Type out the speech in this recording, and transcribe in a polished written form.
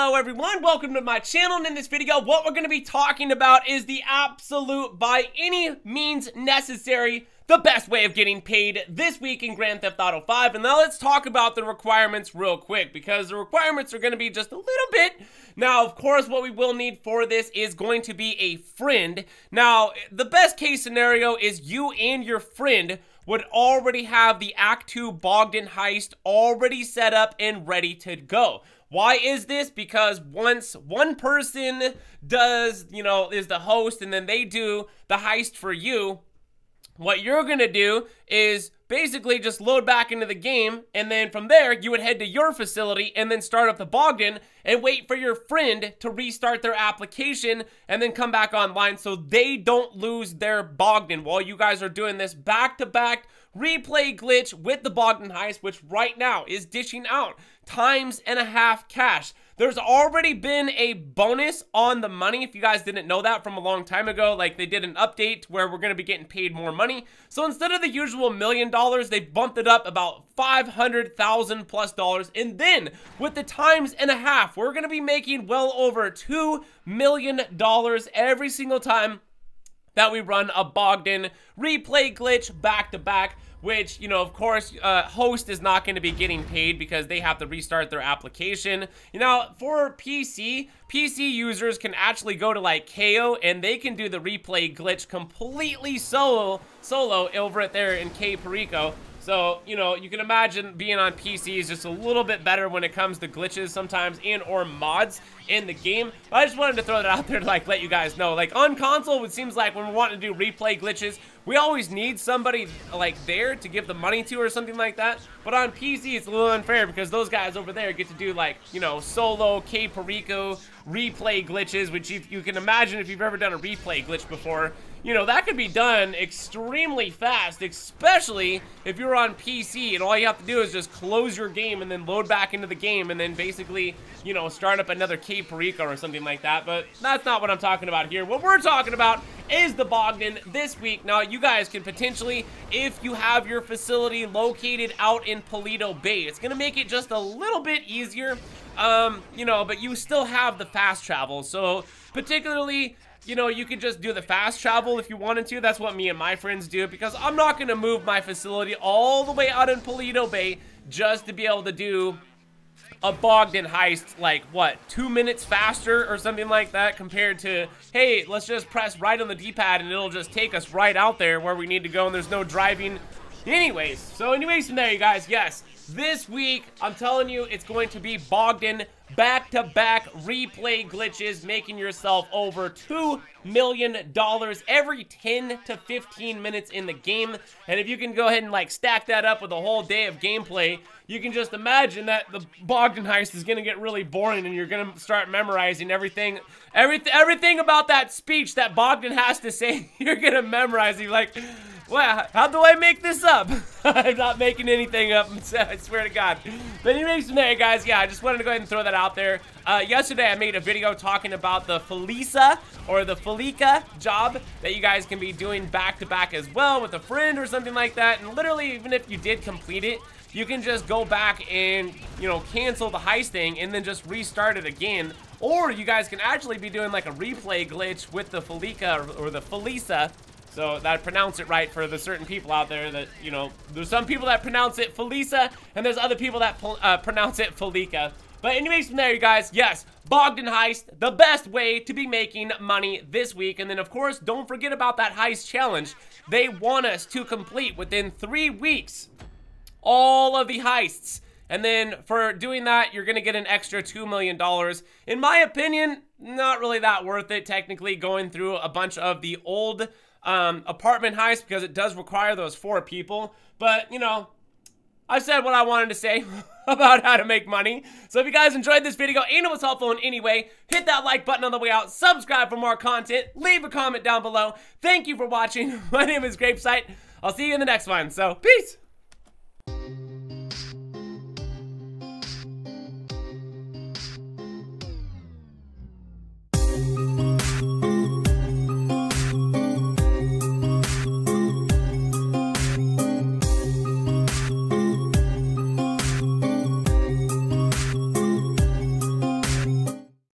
Hello everyone, welcome to my channel, and in this video what we're going to be talking about is the absolute, by any means necessary, the best way of getting paid this week in Grand Theft Auto 5. And now let's talk about the requirements real quick, because the requirements are going to be just a little bit. Now, of course, what we will need for this is going to be a friend. Now, the best case scenario is you and your friend would already have the Act 2 Bogdan heist already set up and ready to go. Why is this? Because once one person does, is the host, and then they do the heist for you, what you're going to do is basically just load back into the game, and then from there, you would head to your facility and then start up the Bogdan and wait for your friend to restart their application and then come back online so they don't lose their Bogdan while you guys are doing this back-to-back replay glitch with the Bogdan heist, which right now is dishing out $2.5 times cash. There's already been a bonus on the money, if you guys didn't know that, from a long time ago. Like, they did an update where we're going to be getting paid more money. So instead of the usual $1 million, they bumped it up about $500,000 plus. And then with the $2.5 times, we're going to be making well over $2 million every single time that we run a Bogdan replay glitch back to back. Which, of course, host is not going to be getting paid because they have to restart their application. For PC users can actually go to like Cayo and they can do the replay glitch completely solo over it there in Cayo Perico. So, you can imagine being on PC is just a little bit better when it comes to glitches sometimes and or mods in the game. But I just wanted to throw that out there to let you guys know. On console, it seems like when we want to do replay glitches, we always need somebody there to give the money to or something like that. But on PC, it's a little unfair because those guys over there get to do solo Cayo Perico replay glitches, which you can imagine if you've ever done a replay glitch before. That could be done extremely fast, especially if you're on PC and all you have to do is just close your game and then load back into the game and then basically, start up another Cayo Perico or something like that. But that's not what I'm talking about here. What we're talking about is the Bogdan this week. Now, you guys can potentially, if you have your facility located out in Paleto Bay, it's going to make it just a little bit easier, but you still have the fast travel. So particularly, you could just do the fast travel if you wanted to. That's what me and my friends do, because I'm not going to move my facility all the way out in Paleto Bay just to be able to do a Bogdan heist 2 minutes faster or something like that, compared to, hey, let's just press right on the D-pad and it'll just take us right out there where we need to go, and there's no driving. Anyways, from there, you guys, yes, this week, I'm telling you, it's going to be Bogdan back-to-back replay glitches, making yourself over $2 million every 10 to 15 minutes in the game. And if you can go ahead and, stack that up with a whole day of gameplay, you can just imagine that the Bogdan heist is going to get really boring, and you're going to start memorizing everything about that speech that Bogdan has to say. You're going to memorize it, well, how do I make this up? I'm not making anything up, I swear to God. But anyways, from there, guys, yeah, I just wanted to go ahead and throw that out there. Yesterday, I made a video talking about the Felisa or the Felica job that you guys can be doing back-to-back as well with a friend or something like that. And literally, even if you did complete it, you can just go back and, cancel the heist thing and then just restart it again. Or you guys can actually be doing, a replay glitch with the Felica or the Felisa. So that I pronounce it right for the certain people out there that, there's some people that pronounce it Felisa, and there's other people that pronounce it Felica. But anyways, from there, you guys, yes, Bogdan heist, the best way to be making money this week. And then, of course, don't forget about that heist challenge. They want us to complete within 3 weeks all of the heists. And then for doing that, you're going to get an extra $2 million. In my opinion, not really that worth it, technically, going through a bunch of the old apartment heist, because it does require those 4 people. But, I said what I wanted to say about how to make money. So if you guys enjoyed this video and it was helpful in any way, hit that like button on the way out, subscribe for more content, leave a comment down below. Thank you for watching. My name is GRAVESIGHT. I'll see you in the next one. So, peace!